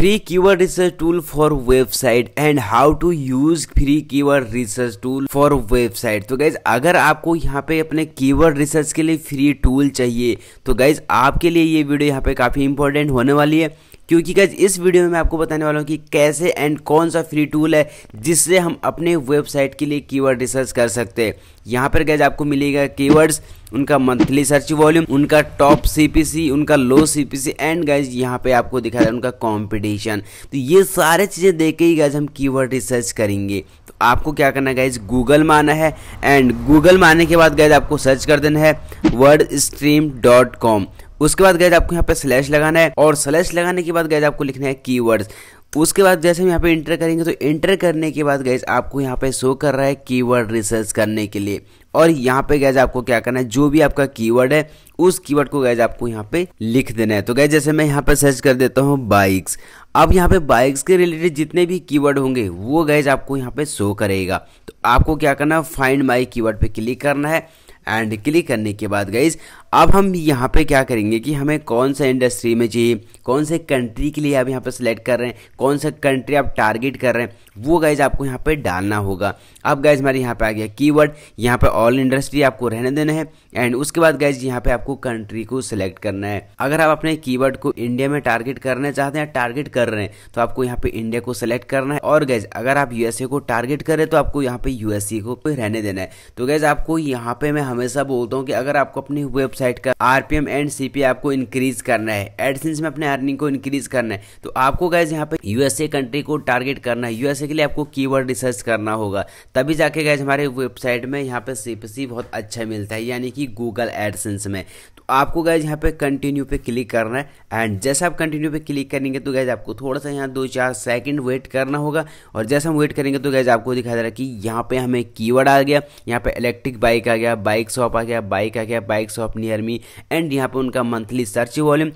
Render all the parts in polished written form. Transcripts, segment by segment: Free keyword research tool for website and how to use free keyword research tool for website। तो guys अगर आपको यहाँ पे अपने keyword research के लिए free tool चाहिए तो गाइज आपके लिए ये वीडियो यहाँ पे काफी इंपॉर्टेंट होने वाली है, क्योंकि गाइज इस वीडियो में मैं आपको बताने वाला हूँ कि कैसे एंड कौन सा फ्री टूल है जिससे हम अपने वेबसाइट के लिए कीवर्ड रिसर्च कर सकते हैं। यहाँ पर गाइज आपको मिलेगा कीवर्ड्स, उनका मंथली सर्च वॉल्यूम, उनका टॉप सीपीसी, उनका लो सीपीसी एंड गाइज यहाँ पे आपको दिखा रहा है उनका कॉम्पिटिशन। तो ये सारे चीज़ें देख के ही गाइज हम कीवर्ड रिसर्च करेंगे। तो आपको क्या करना है गाइज, गूगल में आना है एंड गूगल में आने के बाद गाइज आपको सर्च कर देना है wordstream.com। उसके बाद गाइज आपको यहाँ पे स्लैश लगाना है और स्लैश लगाने के बाद गाइज आपको लिखना है कीवर्ड्स। उसके बाद जैसे हम यहाँ पे इंटर करेंगे तो इंटर करने के बाद गाइज आपको यहाँ पे शो कर रहा है कीवर्ड रिसर्च करने के लिए, और यहाँ पे गाइज आपको क्या करना है, जो भी आपका कीवर्ड है उस कीवर्ड को गाइज आपको यहाँ पे लिख देना है। तो गाइज जैसे मैं यहाँ पे सर्च कर देता हूँ बाइक्स, अब यहाँ पे बाइक्स के रिलेटेड जितने भी कीवर्ड होंगे वो गाइज आपको यहाँ पे शो करेगा। तो आपको क्या करना है, फाइंड माई कीवर्ड पे क्लिक करना है एंड क्लिक करने के बाद गाइज अब हम यहाँ पे क्या करेंगे कि हमें कौन सा इंडस्ट्री में चाहिए, कौन से कंट्री के लिए आप यहाँ पे सिलेक्ट कर रहे हैं, कौन सा कंट्री आप टारगेट कर रहे हैं वो गाइज आपको यहाँ पे डालना होगा। अब गाइज हमारे यहाँ पे आ गया कीवर्ड, यहाँ पे ऑल इंडस्ट्री आपको रहने देना है एंड उसके बाद गाइज यहाँ पे आपको कंट्री को सिलेक्ट करना है। अगर आप अपने कीवर्ड को इंडिया में टारगेट करना चाहते हैं, टारगेट कर रहे हैं, तो आपको यहाँ पे इंडिया को सिलेक्ट करना है, और गाइज अगर आप यूएसए को टारगेट करें तो आपको यहाँ पे यूएसए को रहने देना है। तो गाइज आपको यहाँ पे मैं हमेशा बोलता हूँ कि अगर आपको अपनी वेबसाइट का आरपीएम एंड सीपी आपको इंक्रीज करना है, एडसेंस में अपने अर्निंग को इंक्रीज करना है, तो आपको गाइज यहाँ पे यूएसए कंट्री को टारगेट करना है, यूएसए के लिए आपको कीवर्ड रिसर्च करना होगा, तभी जाके गाइज हमारे वेबसाइट में यहाँ पे सीपीसी बहुत अच्छा मिलता है, यानी कि गूगल एडसेंस में। तो आपको गाइज यहाँ पे कंटिन्यू पे क्लिक करना है एंड जैसे आप कंटिन्यू पे क्लिक करेंगे तो गाइज आपको थोड़ा सा यहाँ 2-4 सेकंड वेट करना होगा, और जैसे हम वेट करेंगे तो गाइज आपको दिखा दे रहा है कि यहाँ पे हमें कीवर्ड आ गया, यहाँ पे इलेक्ट्रिक बाइक आ गया, बाइक शॉप आ गया, बाइक आ गया, bike shop near me and यहाँ पे उनका monthly search volume,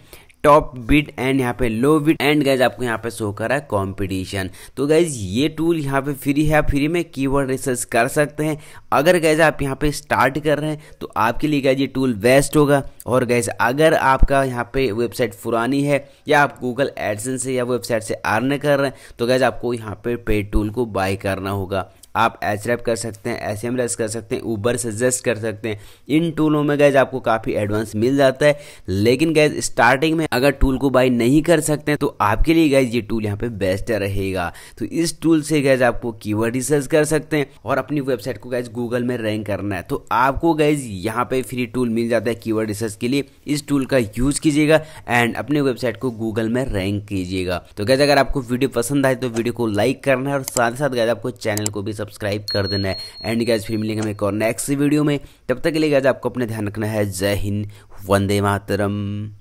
top bit and यहाँ पे लो बिट एंड गाइज आपको यहाँ पे शो कर रहा है कॉम्पिटिशन। तो गाइज ये टूल यहाँ पे फ्री है, फ्री में कीवर्ड रिसर्च कर सकते हैं। अगर गाइज आप यहाँ पे स्टार्ट कर रहे हैं तो आपके लिए गाइज ये टूल बेस्ट होगा, और गाइज अगर आपका यहाँ पे वेबसाइट पुरानी है या आप गूगल एडसेंस से या वेबसाइट से अर्न कर रहे हैं तो गाइज आपको यहाँ पे पेड टूल को बाय करना होगा। आप एचरेप कर सकते हैं, एसएमएस कर सकते हैं, ऊबर सजेस्ट कर सकते हैं, इन टूलों में गाइज आपको काफ़ी एडवांस मिल जाता है। लेकिन गाइज स्टार्टिंग में अगर टूल को बाय नहीं कर सकते हैं तो आपके लिए गाइज ये टूल यहाँ पे बेस्ट रहेगा। तो इस टूल से गाइज आपको कीवर्ड रिसर्च कर सकते हैं और अपनी वेबसाइट को गाइज गूगल में रैंक करना है। तो आपको गाइज यहाँ पे फ्री टूल मिल जाता है कीवर्ड रिसर्च के लिए, इस टूल का यूज कीजिएगा एंड अपने वेबसाइट को गूगल में रैंक कीजिएगा। तो गाइज अगर आपको वीडियो पसंद आए तो वीडियो को लाइक करना है, और साथ ही साथ गाइज आपको चैनल को भी सब्सक्राइब कर देना है। एंड गाइज फिर मिलेंगे हम एक और नेक्स्ट वीडियो में, तब तक के लिए गाइज आपको अपने ध्यान रखना है। जय हिंद, वंदे मातरम।